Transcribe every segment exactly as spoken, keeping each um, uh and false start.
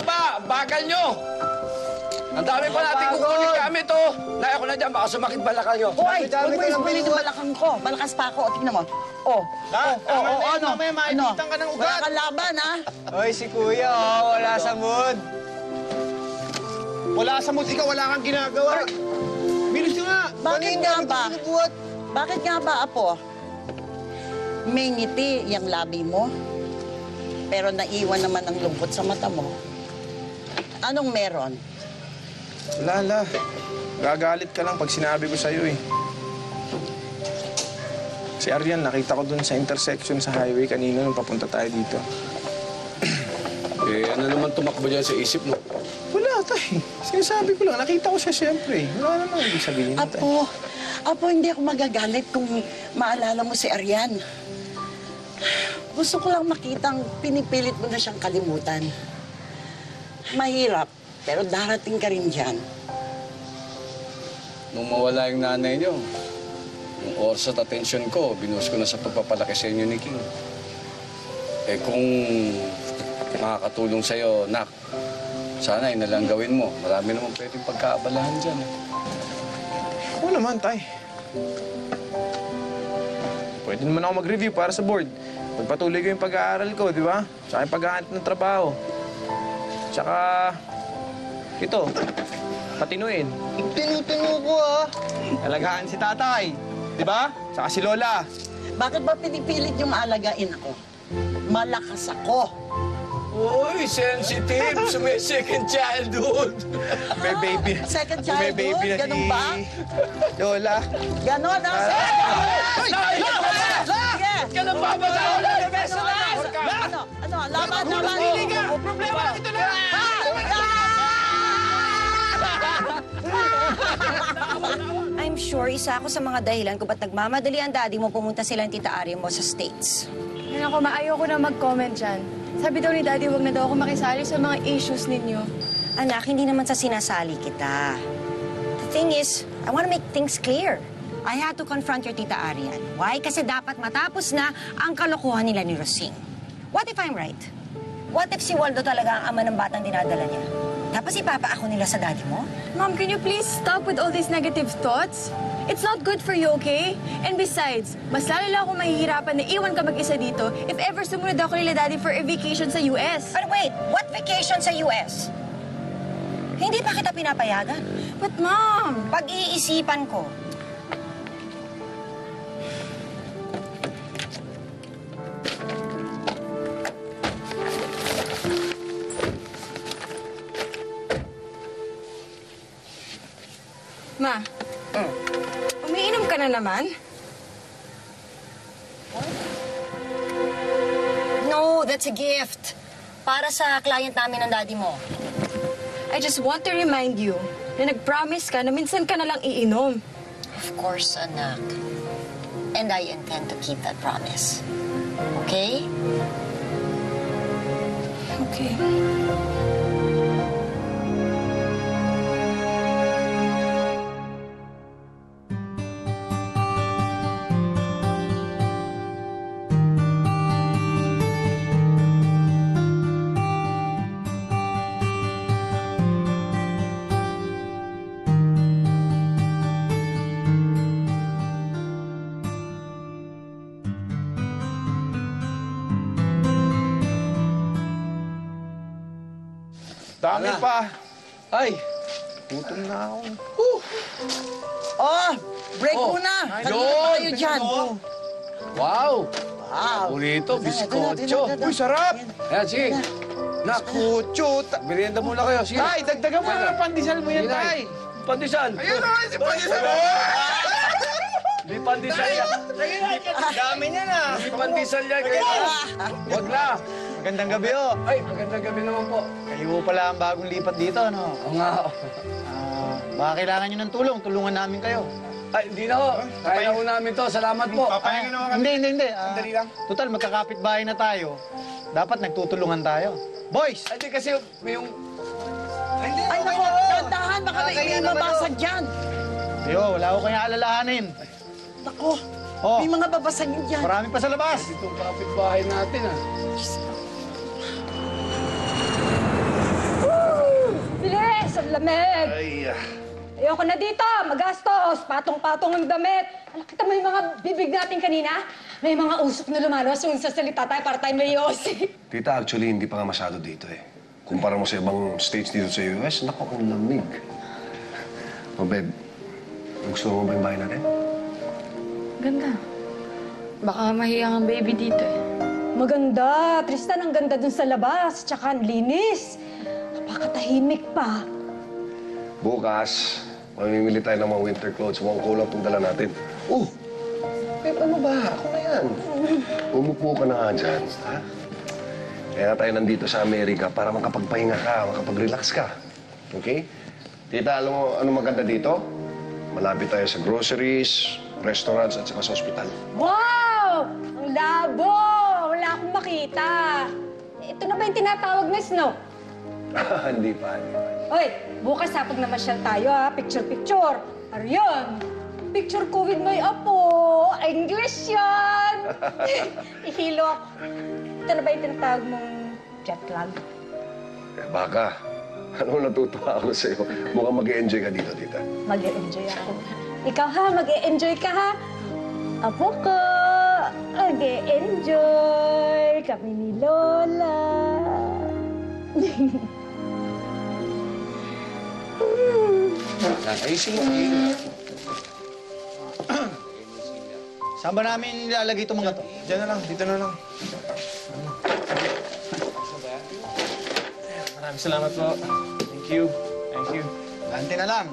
na ba? Bagal nyo! Ang dami pa natin kukunin gamit, oh! Nay, ako na dyan, baka sumakit balakang nyo. Hoy! Huwag mo isupilin yung balakang ko. Balakas pa ako, o, tignan mo. Oh, oh, oh, oh, ano? Mamaya mainitan ka ng ugat. Wala kang laban, ha? Hoy, si Kuya, oh, wala sa mood. Wala sa mood, ikaw, wala kang ginagawa. Bilis nyo nga! Bakit nga ba? Bakit nga ba, Apo? May ngiti yung labi mo. Pero naiwan naman ang lungkot sa mata mo. Anong meron? Wala, la. Gagalit ka lang pag sinabi ko sa'yo, eh. Si Arian, nakita ko dun sa intersection sa highway kanina nung papunta tayo dito. Eh, ano naman tumakbo dyan sa isip mo? Wala, tay. Sinasabi ko lang. Nakita ko siya, siyempre. Wala naman ibig sabihin na, tay. Apo, Apo, hindi ako magagalit kung maalala mo si Arian. Gusto ko lang makitang pinipilit mo na siyang kalimutan. Mahirap, pero darating ka rin dyan. Nung mawala yung nanay niyo, yung oras at atensyon ko, binuhos ko na sa pagpapalaki sa inyo ni King. Eh kung makakatulong sa'yo, nak, sana yun na lang gawin mo. Marami naman pwedeng pagkaabalahan dyan. Oo naman, tay. Pwede naman ako mag-review para sa board. Pagpatuloy ko yung pag-aaral ko, di ba? Tsaka yung paghahanap ng trabaho. Tsaka... ito, patinuin. Tinu-tinu ko, ha? Alagaan si tatay, di ba? Tsaka si Lola. Bakit ba pinipilit yung alagain ako? Malakas ako. Uy, sensitive. So may second childhood. May baby. Second childhood? May baby na si... ganun ba? Lola. Ganun, ha? Lola! Ka nang babasao na! Beso na! Ano? Ano? Laban! Laban! Hindi ka! Problema na ito na! I'm sure isa ako sa mga dahilan kung ba't nagmamadali ang daddy mo pumunta sila ng tita Ari mo sa States. Ako, maayoko na mag-comment dyan. Sabi daw ni daddy, huwag na daw ako makisali sa mga issues ninyo. Anak, hindi naman sa sinasali kita. The thing is, I want to make things clear. I had to confront your tita Arian. Why? Kasi dapat matapos na ang kalokohan nila ni Roseng. What if I'm right? What if si Waldo talaga ang ama ng batang dinadala niya? Tapos ipapa ako nila sa daddy mo? Mom, can you please stop with all these negative thoughts? It's not good for you, okay? And besides, mas lalo lang akong mahihirapan na iwan ka mag-isa dito if ever sumunod ako nila daddy for a vacation sa U S. But wait, what vacation sa U S? Hindi pa kita pinapayagan. But Mom! Pag-iisipan ko, Ma, mm. umiinom ka na naman? What? No, that's a gift. Para sa client namin ng daddy mo. I just want to remind you na nag-promise ka na minsan ka na lang iinom. Of course, anak. And I intend to keep that promise. Okay? Okay. Dami pa. Ay, gutom na ako. Whew. Oh, break oh. muna. Kanina pa kayo dyan. Wow. Wow. Burrito, biskotso. Uy, sarap. Ayan, sige. Nakucho. Merienda muna kayo. Sige. Tay, dagdagan mo na ng pandesal mo yan, tay. Pandesal. Ayun na, si pandesal. May pandesal yan. Dami niya na. May pandesal yan. Wag na. Magandang gabi, oh. Ay, magandang gabi naman po. Kayo pala ang bagong lipat dito, no? Oo nga, oh. Uh, baka kailangan nyo ng tulong. Tulungan namin kayo. Ay, hindi na, oh. Kaya ko namin to. Salamat po. Papahingan naman kami. Hindi, hindi, hindi. Uh, Sandali lang. Total, magkakapit-bahay na tayo. Dapat nagtutulungan tayo. Boys! Ay, di kasi may yung... Ay, hindi. Ay, naku, dandahan. Baka may ibabasag dyan. Yo, wala ko kaya alalahanin. Naku, may mga babasag dyan. Marami pa sa labas. Itong kapit-bahay natin, ah. Diyos. damit. Ay, ah. Ayoko na dito, magastos, patong-patong ang damit. Alam kita, may mga bibig natin kanina. May mga usok na lumalos yung sasalita tayo para tayo may yosi. Tita, actually, hindi pa nga masyado dito eh. Kumpara mo sa ibang states dito sa U S, naku, ang lamig. Oh, babe, gusto mo ba yung bahay natin? Ganda. Baka mahiya ang baby dito eh. Maganda. Tristan, ang ganda dun sa labas. Tsaka ang linis. Napakatahimik pa. Bukas, mamimili tayo ng mga winter clothes. Mukhang kulang itong dala natin. Oh! Babe, ano ba? Ako na yan. Umupo ka na nga dyan, ha? Kaya tayo nandito sa Amerika para makapagpahinga ka, makapag-relax ka. Okay? Tita, alam mo ano maganda dito? Malapit tayo sa groceries, restaurants, at saka sa hospital. Wow! Ang labo! Wala akong makita. Ito na ba yung tinatawag na snow? Hindi pa, hindi pa. Oy, bukas ha, pag namasyal tayo ha, picture-picture. Arian, picture ko with my apo. English yan! Ihilo ako. Ito na ba yung tinatawag mong jet lag? Eh, baka. Ano, natutuwa ako sa'yo. Mukhang mag-e-enjoy ka dito, tita. Mag-e-enjoy ako. Ikaw ha, mag-e-enjoy ka ha. Apo ko, mag-e-enjoy kami ni Lola. Ayusin mo. Saan ba namin nilalagay itong mga to? Diyan na lang, dito na lang. Maraming salamat po. Thank you. Thank you. Dante na lang.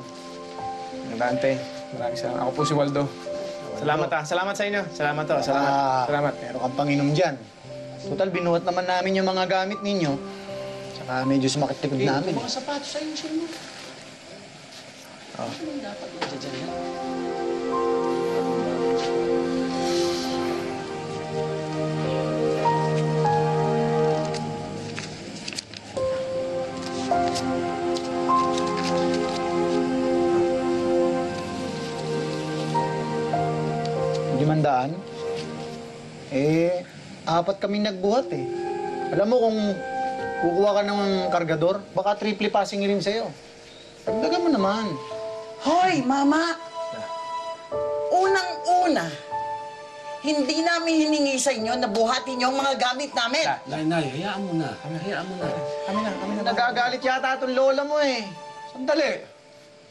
Dante, maraming salamat. Ako po si Waldo. Waldo. Salamat ah. Salamat sa inyo. Salamat to. Salamat. Ah, salamat. Meron kang panginom dyan. Total, binuhat naman namin yung mga gamit ninyo. Tsaka medyo sumakitikod eh, namin. Mga sapatos sa inyo sa inyo. Oh. Dapat dyan na. Limandaan? Eh, apat kami nagbuhat eh. Alam mo kung kukuha ka ng kargador, baka triple passing rin sa'yo. Dagdagan mo naman. Hoy, Mama! Unang-una, hindi namin hiningi sa inyo na buhatin yung mga gamit namin. Nay, nay, hayaan mo na. Hayaan mo na. Kami na, kami na. Nagagalit yata itong lola mo eh. Sandali.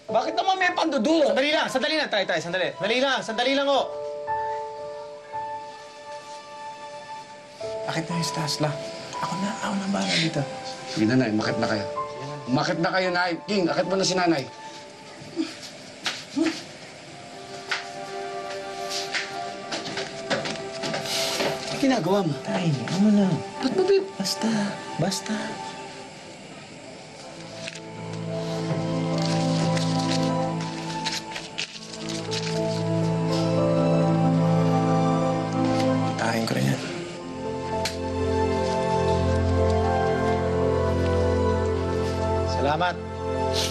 Bakit naman may pandudulo? Sandali lang, sandali lang. Tayo, tayo, sandali. Sandali lang, sandali lang o. Bakit na yung Stasla? Ako na, ako na ba dito? Sige na, Nay. Makit na kayo. Makit na kayo, Nay. King, akit mo na si Nanay. Ginagawa mo? Tay, ano mo na? Ba't mo, babe? Basta. Basta. Tayin ko rin yan. Salamat.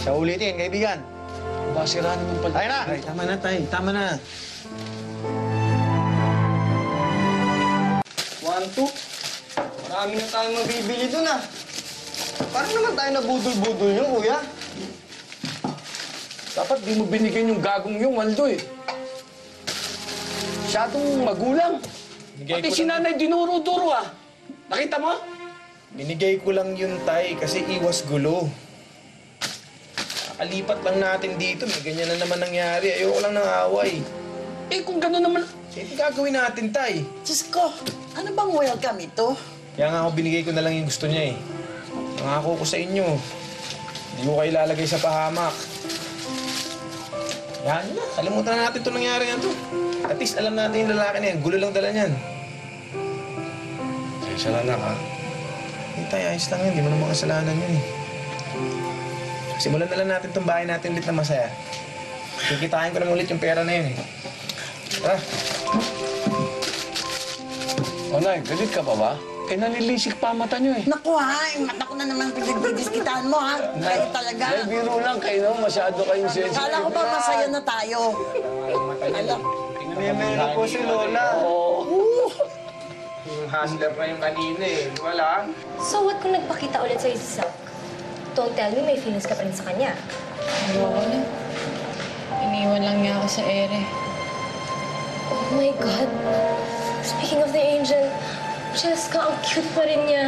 Sa ulitin, kaibigan. Basira naman pala. Tayo na! Ay, tama na, Tay. Tama na. Anto, marami na tayong mabibili doon ah. Parang naman tayo nabudol-budol yun, kuya. Dapat di mo binigyan yung gagong yung Waldo eh. Masyadong magulang. Binigay pati si Nanay dinuro-duro ah. Nakita mo? Binigay ko lang yun, Tay, kasi iwas gulo. Kakalipat lang natin dito. May ganyan na naman nangyari. Ayoko lang ng away. Eh, kung gano'n naman... Ito gagawin natin, Tay. Cheska, ano bang welcome ito? Kaya nga ako, binigay ko na lang yung gusto niya eh. Nangako ko sa inyo. Hindi ko kayo lalagay sa pahamak. Yan na. Kalimutan na natin ito nangyari na ito. At least alam natin yung lalaki na yan. Gulo lang dala niyan. Ay, salamat ha. Hindi tayo, ayos lang yan. Hindi mo naman kasalanan yun eh. Simulan na lang natin itong bahay natin ulit na masaya. Kikitain ko lang ulit yung pera na yun eh. Tara. O, Nay, galit ka pa ba? Eh, nalilisik pa mata niyo eh. Naku ha, yung mata ko na naman pinagdidiskitahan mo ha. Kayo talaga. Nay, biro lang kayo, masyado kayong sensitive. Kala ko ba masaya na tayo? Alam. Meron po si Lola. Oo. Yung hustler na yung kanina eh. Wala. So, what kung nagpakita ulit sa'yo si Zach? Don't tell me may feelings ka pa rin sa kanya. Ayun. Iniwan lang niya ako sa ere. Oh my God. Speaking of the angel, Cheska, ang cute pa rin niya.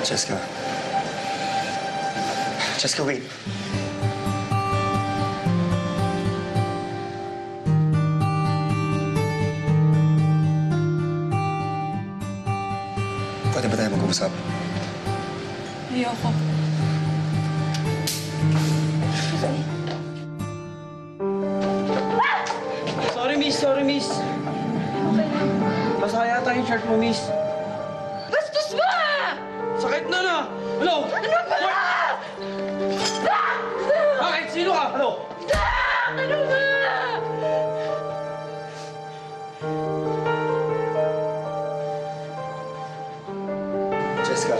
Cheska. Cheska, wait. Pwede ba tayo mag-uusap? Ayoko. Sorry, miss. Sorry, miss. Okay. Basa yata yung shirt mo, miss. Bastos ba? Sakit na na! Hello? Ano ba? Bakit? Sino ka? Hello? Ano ba? Jessica.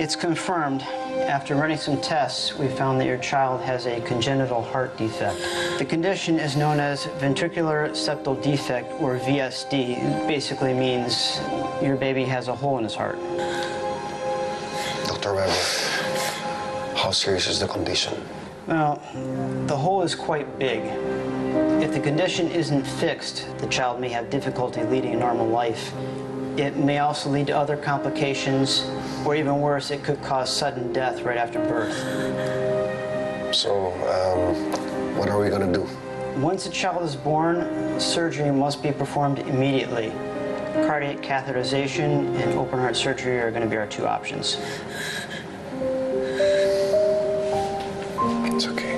It's confirmed. After running some tests, we found that your child has a congenital heart defect. The condition is known as ventricular septal defect, or V S D. It basically means your baby has a hole in his heart. Doctor Weber, how serious is the condition? Well, the hole is quite big. If the condition isn't fixed, the child may have difficulty leading a normal life. It may also lead to other complications, or even worse, it could cause sudden death right after birth. So, um, what are we going to do? Once a child is born, surgery must be performed immediately. Cardiac catheterization and open heart surgery are going to be our two options. It's okay.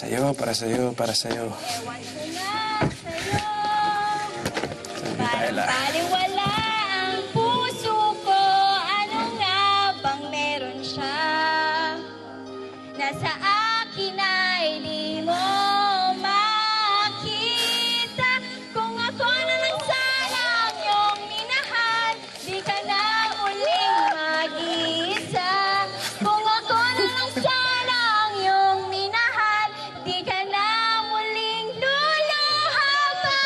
Sa'yo, para sa'yo, para sa'yo. Pariwala ang puso ko, ano nga bang meron siya? Nasa akin ay di mo makita. Kung ako na lang sana ang iyong minahal, di ka na muling mag-iisa. Kung ako na lang sana ang iyong minahal, di ka na muling luluha pa,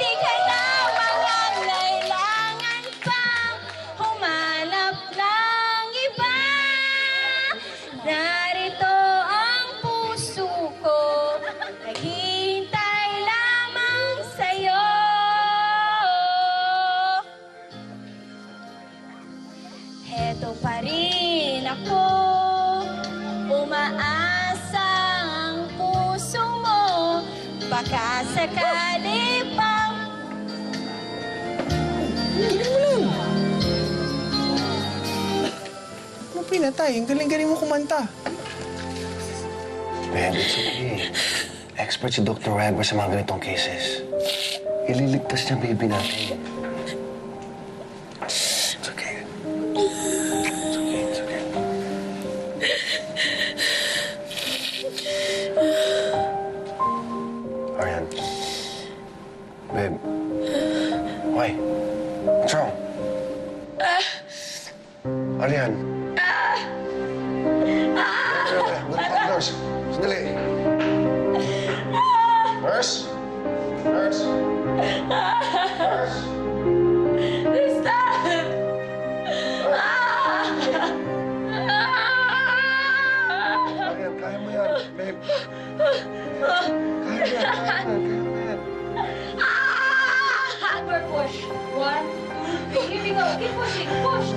di ka na mangangailangan pang humanap ng iba. Narito ang puso ko, naghihintay lamang sa'yo. Heto pa rin ako, umaasa puso mo, baka sakali pang... Ano pinatay? Ang galing-galing mo kumanta. Man, it's okay. Expert si Doctor Weber sa mga ganitong cases. Ililigtas niya ang baby natin. It's okay. It's okay, it's okay. Arian. Babe. Why? What's wrong? Arian. Nurse. Sandali. Nurse. Nurse. Nurse. Tristan! Arian, kaya mo yan. Babe. Kaya mo yan. Kaya mo yan. Kaya mo yan. Backward push. One, two, three. Here we go. Keep pushing. Push.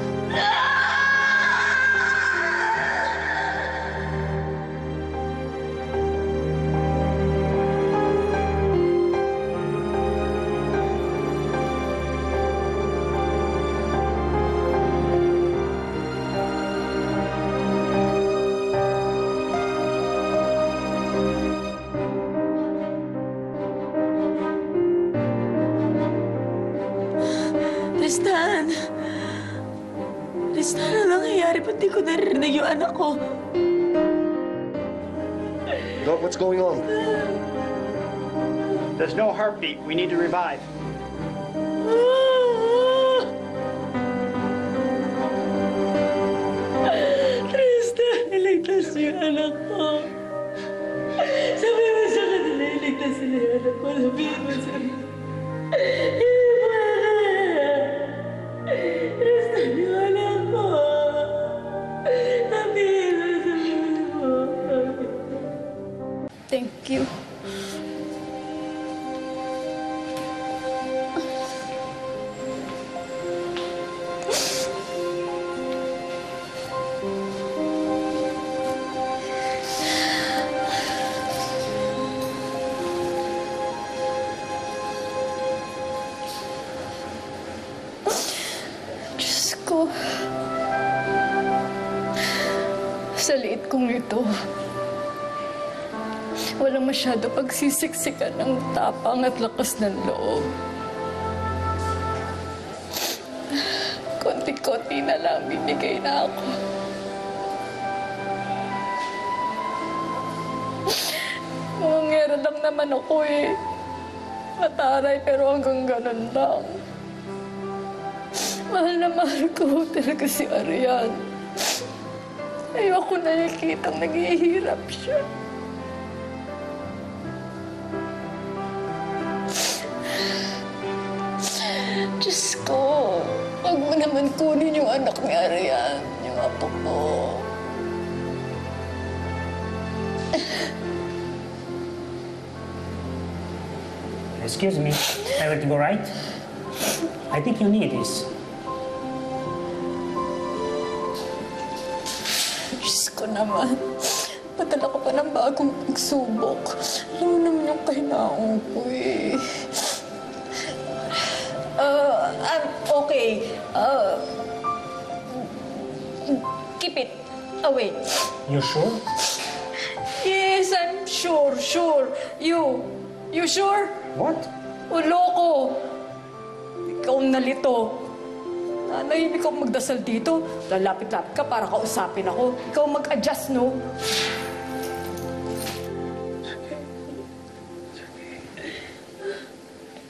Tristan! Tristan, ano nangyayari? Ba't di ko narinig yung anak ko? Doc, what's going on? There's no heartbeat. We need to revive. Tristan, niligtas yung anak ko. Sabi mo sa kanila, niligtas sila yung anak ko. Sabihin mo sa kanila. Tristan, yung anak ko. Sabihin mo sa kanila. Thank you. Sa liit kong ito, walang masyado pagsisiksikan ng tapang at lakas ng loob. Konti-konti na lang binigay na ako. Mangyari lang naman ako eh. Mataray pero hanggang ganun lang. Mahal na mahal ko talaga si Arian. Ayoko nakikitang naghihirap siya. Diyos ko, huwag mo naman kunin yung anak ni Arian, yung apo ko. Excuse me, everything all right? I think you need this. Naman. Patala ko pa ng bagong pagsubok. Alam mo naman yung kahinaong ko eh. Uh, I'm okay. Uh, keep it away. You sure? Yes, I'm sure, sure. You, you sure? What? Ulo ko. Ikaw nalito. Nanay, hindi ka magdasal dito. Lalapit-lapit ka para kausapin ako. Ikaw mag-adjust, no?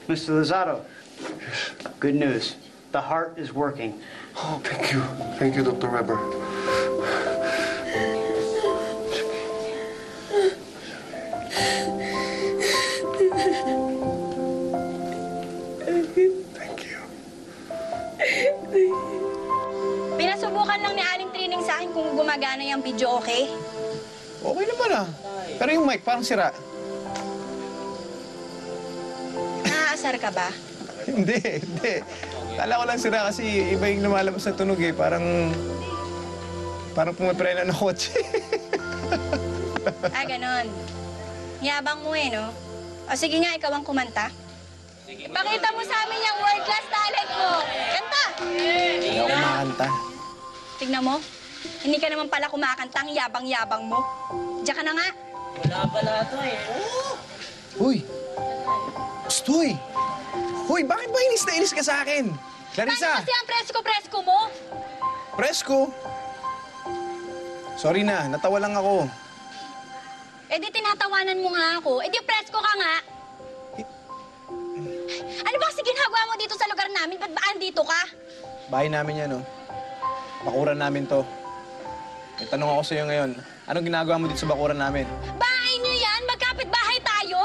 Mister Lazaro, good news. The heart is working. Oh, thank you. Thank you, Doctor Weber. Pinasubukan lang ni Aling Trining sa akin kung gumagana yung video, okay? Okay naman ah. Pero yung mic parang sira. Naaasar ka ba? Hindi, hindi. Kala ko lang sira kasi iba yung lumalabas na tunog eh. Parang... Parang pumaprena ng kotse. Ah, ganon. Yabang mo eh, no? O sige nga, ikaw ang kumanta. Pakita mo sa amin yung world-class talent mo. Kanta! Ayaw kumakanta. Tignan mo, hindi ka naman pala kumakanta ang yabang-yabang mo. Diyan ka na nga. Wala pala ito eh. Uy! Stoy! Uy, bakit ba inis na inis ka sa akin? Clarissa! Kasi ang presko-presko mo? Presko? Sorry na, natawa lang ako. Eh di tinatawanan mo nga ako. Eh di presko ka nga. Ano ba kasi ginagawa mo dito sa lugar namin? Ba't ba andito ka? Bahay namin yan, no? Bakuran namin to. May tanong ako sa'yo ngayon. Anong ginagawa mo dito sa bakuran namin? Bahay niyo yan! Magkapit-bahay tayo!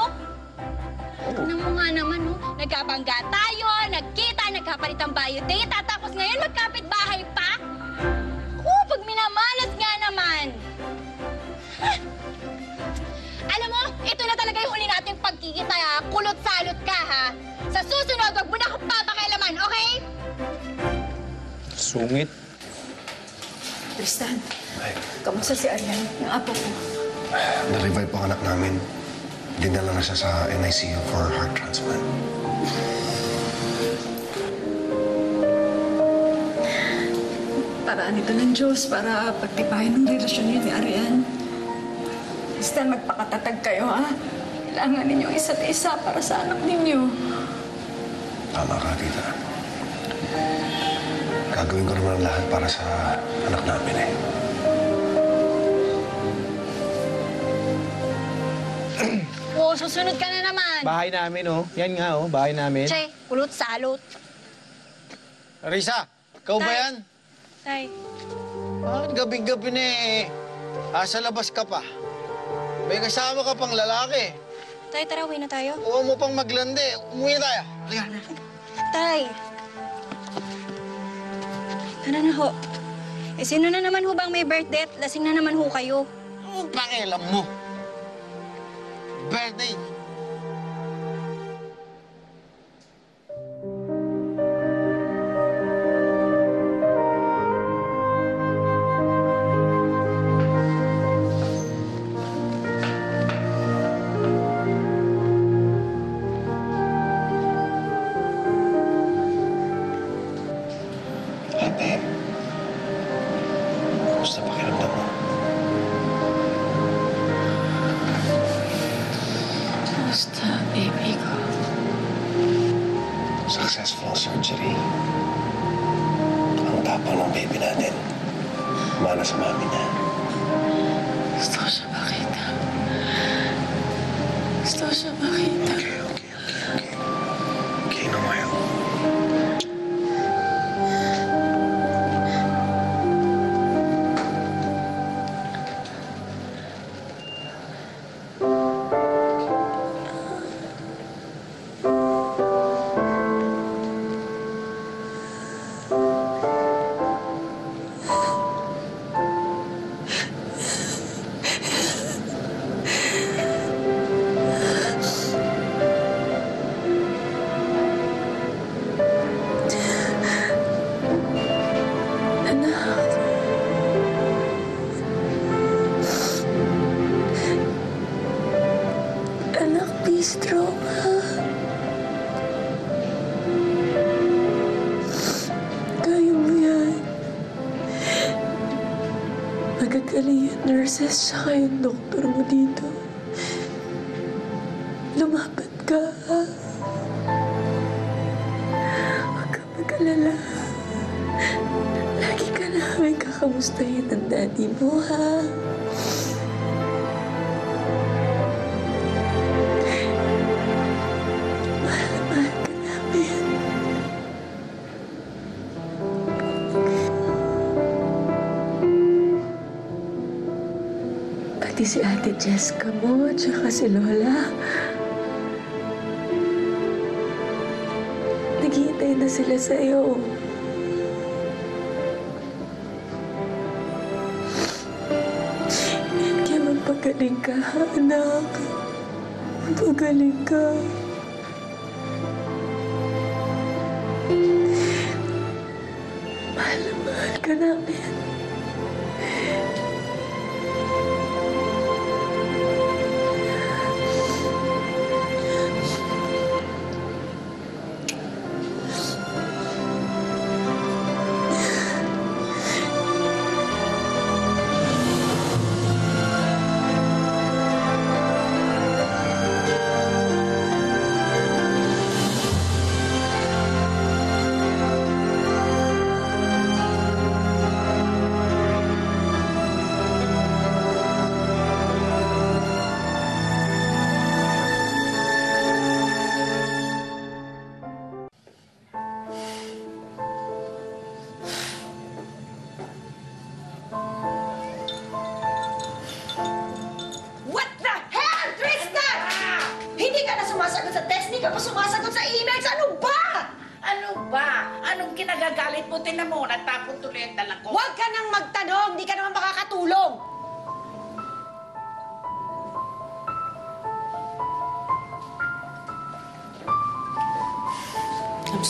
Oh. Ano mo nga naman, no? Nagkabangga tayo, nagkita, nagkapalit ang bio data, tapos ngayon magkapit-bahay pa? Oo, pag minamalas nga naman! Ah. Alam mo, ito na talaga yung uli nating pagkikita, ha? Kulot-salot ka, ha? Sa susunod, wag mo na akong papakailaman, okay? Sungit. Tristan, ay, kamusta si Arian, yung apo ko? Na-revive ang anak namin. Dinala na siya sa N I C U for heart transplant. Paraan ito ng Diyos para pagtipahin ng relasyon niya ni Arian. Tristan, magpakatatag kayo, ha? Kailangan ninyo isa't isa para sa anak ninyo. Tama ka, tita. Gagawin ko naman ang lahat para sa anak namin eh. Oo, oh, susunod ka na naman. Bahay namin, oh. Yan nga, oh. Bahay namin. Chay, ulot salot. Risa, ikaw Tay. Ba yan? Tay. Bakit gabi-gabi na eh? Ah, sa labas ka pa. May kasama ka pang lalaki. Tay, tara, uwi na tayo. Huwag mo pang maglande. Umuwi na tayo. Halika na. Tay. Ano na ho? Eh, sino na naman ho bang may birthday at lasing na naman ho kayo? Ano pakialam mo? Birthday! Nurses, saka yung doktor mo dito. Lumapat ka. Huwag ka mag-alala. Lagi ka namin kakamustahin ng daddy mo, ha? Si Ate Jessica mo, tsaka si Lola. Naghihintay na sila sa'yo. Kaya magpagaling ka, anak. Magpagaling ka. Mahal na mahal ka namin.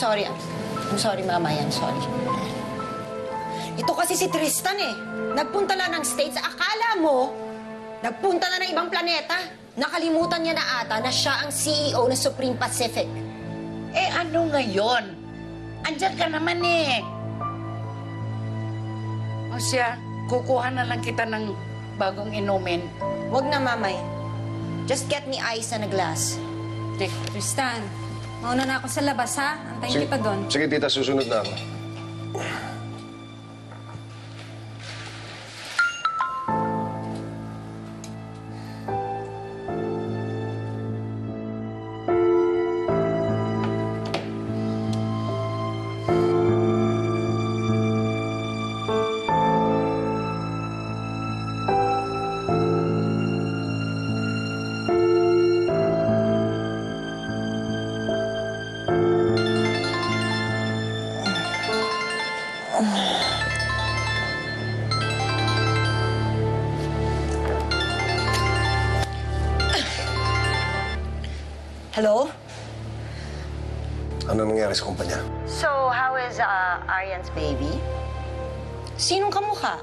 Sorry, I'm sorry, Mama. I'm sorry. Ito kasi si Tristan eh. Nagpunta na ng States. Akala mo, nagpunta na ng ibang planeta. Nakalimutan niya na ata na siya ang C E O ng Supreme Pacific. Eh, ano ngayon? Andiyan ka naman eh. O siya, kukuha na lang kita ng bagong inumin. Wag na, Mamay. Just get me ice and a glass. Tristan, mauna na ako sa labas, ha? Antayin niyo pa doon. Sige, tita. Susunod na ako. na nangyari sa kumpanya. So, how is uh, Arian's baby? Sinong kamukha?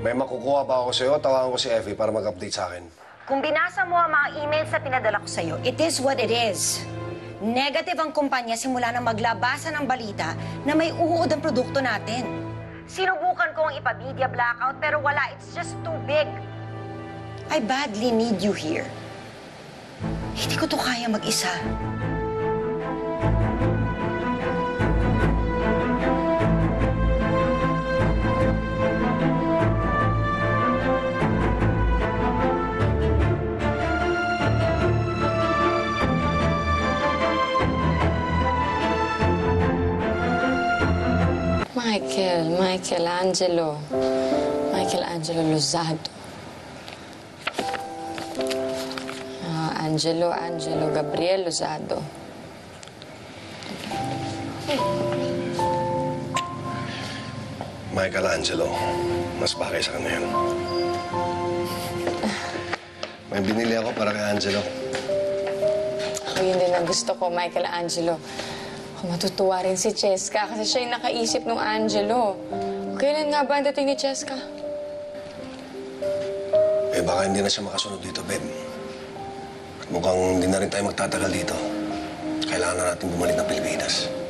May makukuha ba ako sa'yo? Tawagan ko si Effie para mag-update sa akin. Kung binasa mo ang mga emails na pinadala ko sa'yo, it is what it is. Negative ang kumpanya simula nang maglabasa ng balita na may uod ang produkto natin. Sinubukan kong ipamedia blackout pero wala, it's just too big. I badly need you here. Hindi ko to kaya mag-isa. Michael, Michelangelo, Michelangelo Luzado. Angelo, Angelo, Gabriel Luzado. Michelangelo, mas bagay sa kanya yun. May binili ako para kay Angelo. Ako yun din ang gusto ko, Michelangelo. Ako matutuwa rin si Cheska kasi siya yung nakaisip ng Angelo. Kailan nga ba ang dating ni Cheska? Eh, baka hindi na siya makasunod dito, babe. Mukhang hindi na rin tayo magtatagal dito. Kailangan na natin bumalik ng Pilipinas.